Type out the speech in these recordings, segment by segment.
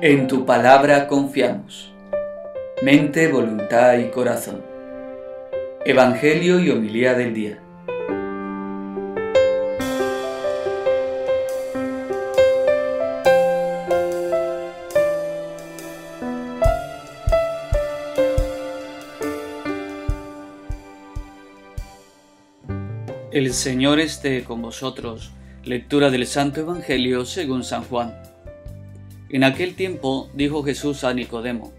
En tu palabra confiamos. Mente, voluntad y corazón. Evangelio y homilía del día. El Señor esté con vosotros. Lectura del Santo Evangelio según San Juan. En aquel tiempo dijo Jesús a Nicodemo: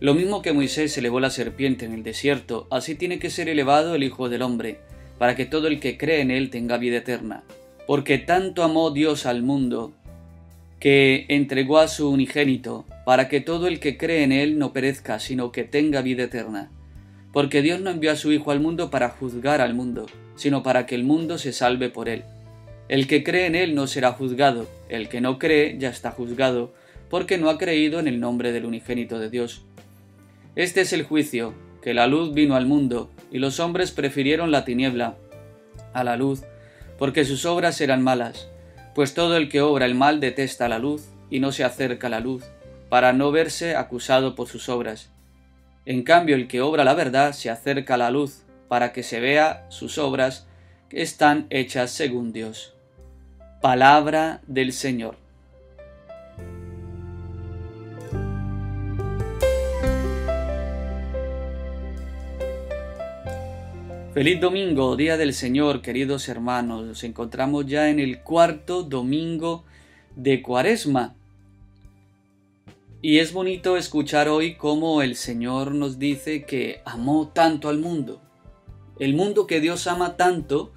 Lo mismo que Moisés elevó la serpiente en el desierto, así tiene que ser elevado el Hijo del Hombre, para que todo el que cree en él tenga vida eterna. Porque tanto amó Dios al mundo, que entregó a su unigénito, para que todo el que cree en él no perezca, sino que tenga vida eterna. Porque Dios no envió a su Hijo al mundo para juzgar al mundo, sino para que el mundo se salve por él. El que cree en él no será juzgado, el que no cree ya está juzgado, porque no ha creído en el nombre del unigénito de Dios. Este es el juicio, que la luz vino al mundo, y los hombres prefirieron la tiniebla a la luz, porque sus obras eran malas. Pues todo el que obra el mal detesta la luz, y no se acerca a la luz, para no verse acusado por sus obras. En cambio, el que obra la verdad se acerca a la luz, para que se vea sus obras, que están hechas según Dios. Palabra del Señor. Feliz domingo, día del Señor, queridos hermanos. Nos encontramos ya en el cuarto domingo de Cuaresma. Y es bonito escuchar hoy cómo el Señor nos dice que amó tanto al mundo. El mundo que Dios ama tanto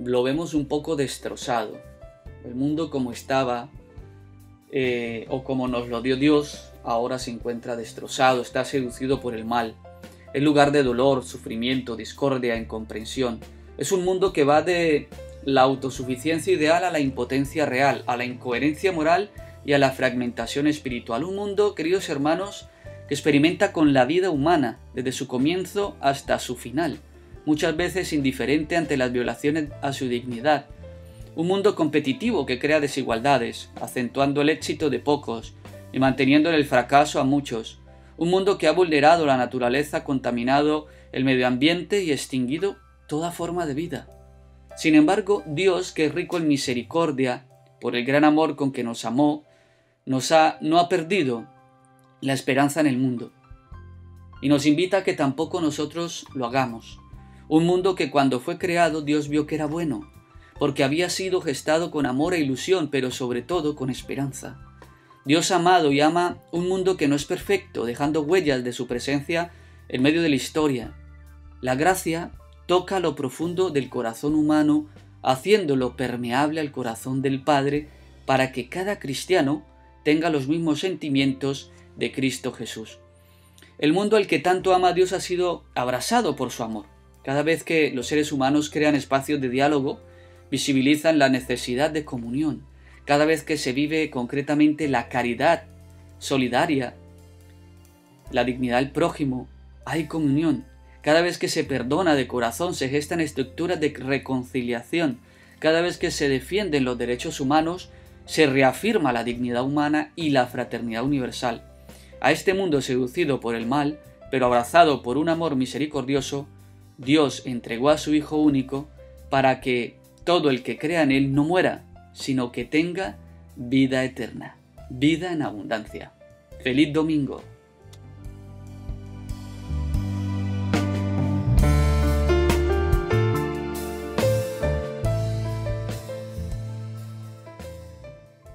lo vemos un poco destrozado. El mundo como estaba o como nos lo dio Dios ahora se encuentra destrozado, está seducido por el mal. Es lugar de dolor, sufrimiento, discordia, incomprensión. Es un mundo que va de la autosuficiencia ideal a la impotencia real, a la incoherencia moral y a la fragmentación espiritual. Un mundo, queridos hermanos, que experimenta con la vida humana, desde su comienzo hasta su final, muchas veces indiferente ante las violaciones a su dignidad. Un mundo competitivo que crea desigualdades, acentuando el éxito de pocos y manteniendo el fracaso a muchos. Un mundo que ha vulnerado la naturaleza, contaminado el medio ambiente y extinguido toda forma de vida. Sin embargo, Dios, que es rico en misericordia, por el gran amor con que nos amó, no ha perdido la esperanza en el mundo. Y nos invita a que tampoco nosotros lo hagamos. Un mundo que cuando fue creado Dios vio que era bueno, porque había sido gestado con amor e ilusión, pero sobre todo con esperanza. Dios ha amado y ama un mundo que no es perfecto, dejando huellas de su presencia en medio de la historia. La gracia toca lo profundo del corazón humano, haciéndolo permeable al corazón del Padre, para que cada cristiano tenga los mismos sentimientos de Cristo Jesús. El mundo al que tanto ama Dios ha sido abrazado por su amor. Cada vez que los seres humanos crean espacios de diálogo, visibilizan la necesidad de comunión. Cada vez que se vive concretamente la caridad solidaria, la dignidad del prójimo, hay comunión. Cada vez que se perdona de corazón, se gestan estructuras de reconciliación. Cada vez que se defienden los derechos humanos, se reafirma la dignidad humana y la fraternidad universal. A este mundo seducido por el mal, pero abrazado por un amor misericordioso, Dios entregó a su Hijo único para que todo el que crea en él no muera, sino que tenga vida eterna, vida en abundancia. ¡Feliz domingo!